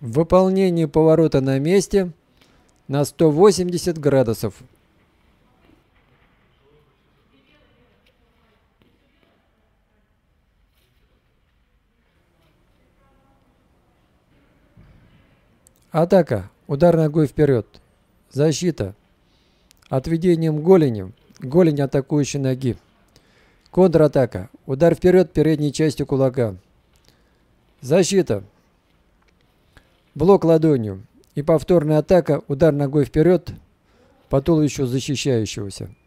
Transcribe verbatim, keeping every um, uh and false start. в выполнении поворота на месте на сто восемьдесят градусов. Атака. Удар ногой вперед. Защита. Отведением голени. Голень атакующей ноги. Контратака. Удар вперед передней частью кулака. Защита. Блок ладонью. И повторная атака. Удар ногой вперед по туловищу защищающегося.